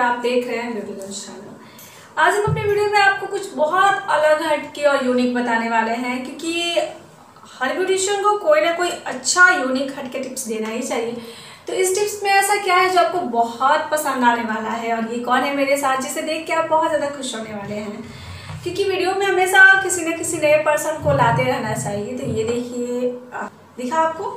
और आप देख रहे हैं ब्यूटीगंज चैनल। आज हम अपने वीडियो में आपको कुछ बहुत अलग हटके और यूनिक बताने वाले हैं, क्योंकि हर ब्यूटिशियन को कोई ना कोई अच्छा यूनिक हटके टिप्स देना ही चाहिए। तो इस टिप्स में ऐसा क्या है जो आपको बहुत पसंद आने वाला है, और ये कौन है मेरे साथ जिसे देख के आप बहुत ज़्यादा खुश होने वाले हैं, क्योंकि वीडियो में हमेशा किसी न किसी नए पर्सन को लाते रहना चाहिए। तो ये देखिए, दिखा आपको।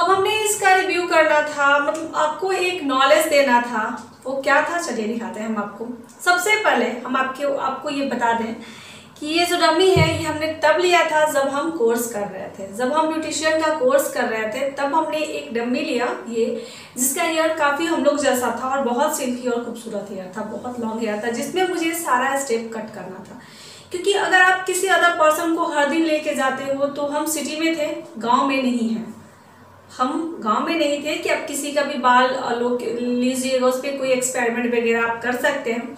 अब हमने इसका रिव्यू करना था, मतलब आपको एक नॉलेज देना था। वो क्या था, चलिए दिखाते हैं हम आपको। सबसे पहले हम आपको ये बता दें कि ये जो डमी है ये हमने तब लिया था जब हम कोर्स कर रहे थे, जब हम ब्यूटिशियन का कोर्स कर रहे थे, तब हमने एक डमी लिया ये, जिसका हेयर काफ़ी हम लोग जैसा था और बहुत सिल्की और खूबसूरत हेयर था, बहुत लॉन्ग हेयर था, जिसमें मुझे सारा स्टेप कट करना था। क्योंकि अगर आप किसी अदर पर्सन को हर दिन लेके जाते हो, तो हम सिटी में थे, गाँव में नहीं है, हम गांव में नहीं थे कि आप किसी का भी बाल लीजिएगा, उस पर कोई एक्सपेरिमेंट वगैरह आप कर सकते हैं।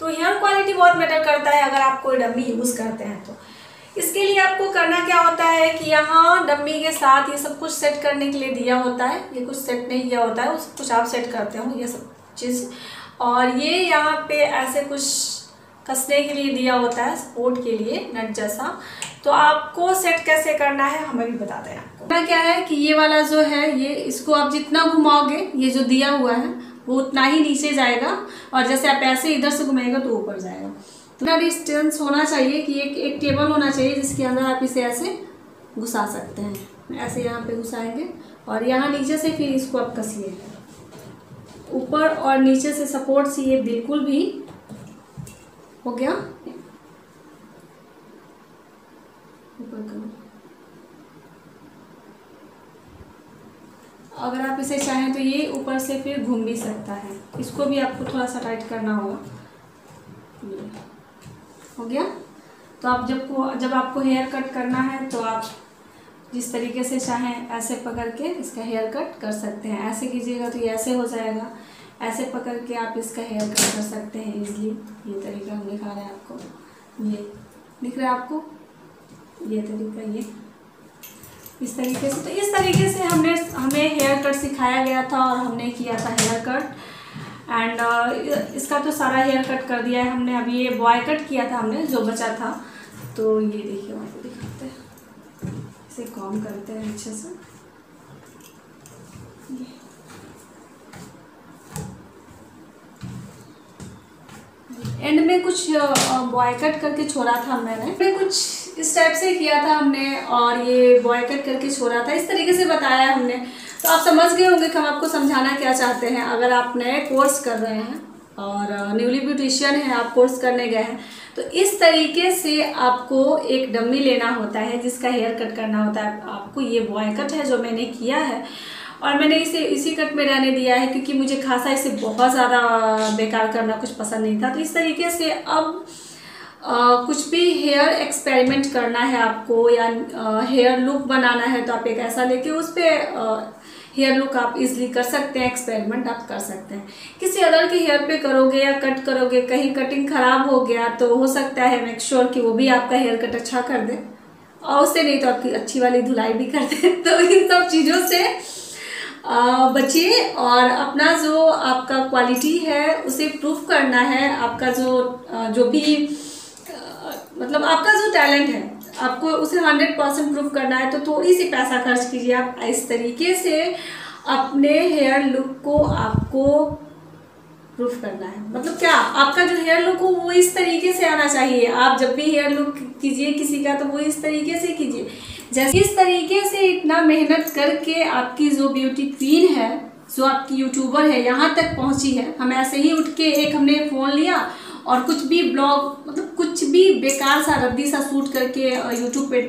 तो हेयर क्वालिटी बहुत मैटर करता है अगर आप कोई डम्मी यूज़ करते हैं तो। इसके लिए आपको करना क्या होता है कि यहाँ डम्मी के साथ ये सब कुछ सेट करने के लिए दिया होता है, ये कुछ सेट नहीं किया होता है, उस कुछ आप सेट करते हो ये सब चीज़। और ये यहाँ पर ऐसे कुछ कसने के लिए दिया होता है, सपोर्ट के लिए, नट जैसा। तो आपको सेट कैसे करना है हमें भी बता दें। आपको क्या है कि ये वाला जो है, ये इसको आप जितना घुमाओगे, ये जो दिया हुआ है वो उतना ही नीचे जाएगा, और जैसे आप ऐसे इधर से घुमाएगा तो ऊपर जाएगा। इतना डिस्टेंस होना चाहिए कि एक टेबल होना चाहिए जिसके अंदर आप इसे ऐसे घुसा सकते हैं। ऐसे यहाँ पर घुसाएँगे और यहाँ नीचे से फिर इसको आप कसिए, ऊपर और नीचे से सपोर्ट से। ये बिल्कुल भी हो गया, ऊपर करो। अगर आप इसे चाहें तो ये ऊपर से फिर घूम भी सकता है, इसको भी आपको थोड़ा सा टाइट करना होगा। हो गया। तो आप जब आपको हेयर कट करना है तो आप जिस तरीके से चाहें ऐसे पकड़ के इसका हेयर कट कर सकते हैं। ऐसे कीजिएगा तो ये ऐसे हो जाएगा, ऐसे पकड़ के आप इसका हेयर कट कर सकते हैं इजीली। ये तरीका हम दिखा रहे हैं आपको, ये दिख रहा है आपको, ये तरीका, ये इस तरीके से। तो इस तरीके से हमें हेयर कट सिखाया गया था और हमने किया था हेयर कट। एंड इसका तो सारा हेयर कट कर दिया है हमने। अब ये बॉय कट किया था हमने, जो बचा था। तो ये देखिए, आपको दिखाते हैं, इसे कॉम करते हैं अच्छे से। एंड में कुछ बॉय कट करके छोड़ा था मैंने, कुछ इस टाइप से किया था हमने, और ये बॉय कट करके छोड़ा था, इस तरीके से बताया हमने। तो आप समझ गए होंगे कि हम आपको समझाना क्या चाहते हैं। अगर आप नए कोर्स कर रहे हैं और न्यूली ब्यूटिशियन है, आप कोर्स करने गए हैं, तो इस तरीके से आपको एक डम्मी लेना होता है जिसका हेयर कट करना होता है आपको। ये बॉय कट है जो मैंने किया है, और मैंने इसे इसी कट में रहने दिया है, क्योंकि मुझे खासा इसे बहुत ज़्यादा बेकार करना कुछ पसंद नहीं था। तो इस तरीके से अब कुछ भी हेयर एक्सपेरिमेंट करना है आपको, या हेयर लुक बनाना है, तो आप एक ऐसा लेके उस पर हेयर लुक आप इजीली कर सकते हैं, एक्सपेरिमेंट आप कर सकते हैं। किसी अदर के हेयर पे करोगे या कट करोगे, कहीं कटिंग ख़राब हो गया तो हो सकता है मेक श्योर कि वो भी आपका हेयर कट अच्छा कर दे, और उससे नहीं तो आपकी अच्छी वाली धुलाई भी कर दे। तो इन सब चीज़ों से बचिए, और अपना जो आपका क्वालिटी है उसे प्रूव करना है। आपका जो भी मतलब आपका जो टैलेंट है, आपको उसे 100% प्रूव करना है। तो थोड़ी सी पैसा खर्च कीजिए आप, इस तरीके से अपने हेयर लुक को आपको प्रूफ करना है। मतलब क्या, आपका जो हेयर लुक हो वो इस तरीके से आना चाहिए। आप जब भी हेयर लुक कीजिए किसी का, तो वो इस तरीके से कीजिए, जैसे इस तरीके से इतना मेहनत करके आपकी जो ब्यूटी क्वीन है, जो आपकी यूट्यूबर है, यहाँ तक पहुँची है। हम ऐसे ही उठ के एक हमने फ़ोन लिया और कुछ भी ब्लॉग, मतलब कुछ भी बेकार सा रद्दी सा शूट करके यूट्यूब पे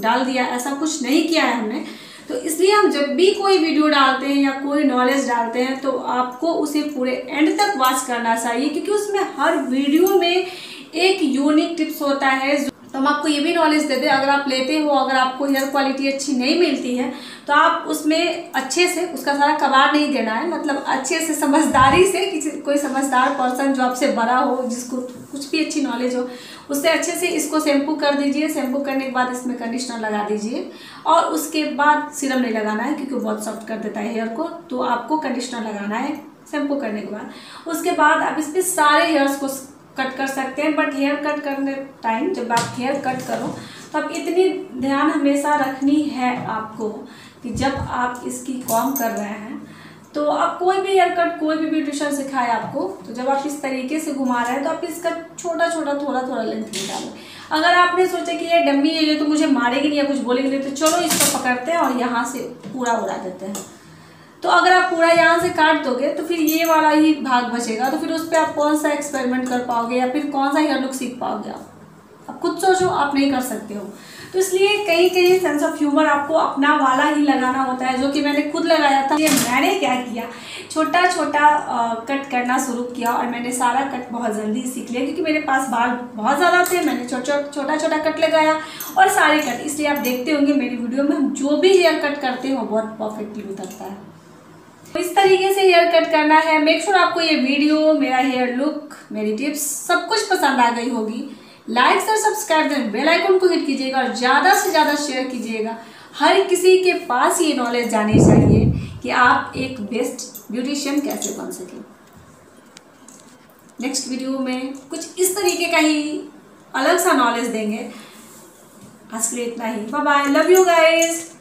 डाल दिया, ऐसा कुछ नहीं किया है हमने। तो इसलिए हम जब भी कोई वीडियो डालते हैं या कोई नॉलेज डालते हैं, तो आपको उसे पूरे एंड तक वॉच करना चाहिए, क्योंकि उसमें हर वीडियो में एक यूनिक टिप्स होता है। तो हम आपको ये भी नॉलेज दे दें, अगर आप लेते हो, अगर आपको हेयर क्वालिटी अच्छी नहीं मिलती है, तो आप उसमें अच्छे से उसका सारा कबाड़ नहीं देना है, मतलब अच्छे से समझदारी से, किसी कोई समझदार पर्सन जो आपसे बड़ा हो, जिसको कुछ भी अच्छी नॉलेज हो, उससे अच्छे से इसको शैम्पू कर दीजिए। शैम्पू करने के बाद इसमें कंडीशनर लगा दीजिए, और उसके बाद सीरम नहीं लगाना है, क्योंकि बहुत सॉफ्ट कर देता है हेयर को। तो आपको कंडीशनर लगाना है, शैम्पू करने के बाद। उसके बाद आप इस पर सारे हेयर्स को कट कर सकते हैं, बट हेयर कट करने टाइम जब आप हेयर कट करो तो आप इतनी ध्यान हमेशा रखनी है आपको कि जब आप इसकी कॉम कर रहे हैं तो आप कोई भी हेयर कट कोई भी ब्यूटिशियन सिखाए आपको, तो जब आप इस तरीके से घुमा रहे हैं तो आप इसका छोटा छोटा थोड़ा थोड़ा लेंथ निकालें। अगर आपने सोचा कि ये डम्मी है ये तो मुझे मारेगी नहीं या कुछ बोलेगी नहीं, तो चलो इसको पकड़ते हैं और यहाँ से पूरा उड़ा देते हैं। तो अगर आप पूरा यहाँ से काट दोगे तो फिर ये वाला ही भाग बचेगा, तो फिर उस पर आप कौन सा एक्सपेरिमेंट कर पाओगे या फिर कौन सा हेयर लुक सीख पाओगे आप खुद सोचो, आप नहीं कर सकते हो। तो इसलिए कहीं कहीं सेंस ऑफ ह्यूमर आपको अपना वाला ही लगाना होता है, जो कि मैंने खुद लगाया था। ये मैंने क्या किया, छोटा छोटा कट करना शुरू किया और मैंने सारा कट बहुत जल्दी सीख लिया क्योंकि मेरे पास बाल बहुत ज़्यादा थे। मैंने छोटा छोटा कट लगाया और सारे कट, इसलिए आप देखते होंगे मेरी वीडियो में हम जो भी हेयर कट करते हैं वो बहुत परफेक्टली उतरता है। तो इस तरीके से हेयर कट करना है। मेक श्योर आपको ये वीडियो, मेरा हेयर लुक, मेरी टिप्स सब कुछ पसंद आ गई होगी। लाइक और सब्सक्राइब कर बेल आइकन को हिट कीजिएगा और ज़्यादा से ज़्यादा शेयर कीजिएगा। हर किसी के पास ये नॉलेज जानी चाहिए कि आप एक बेस्ट ब्यूटिशियन कैसे बन सकें। नेक्स्ट वीडियो में कुछ इस तरीके का ही अलग सा नॉलेज देंगे। आज के लिए इतना ही, bye bye, love you guys.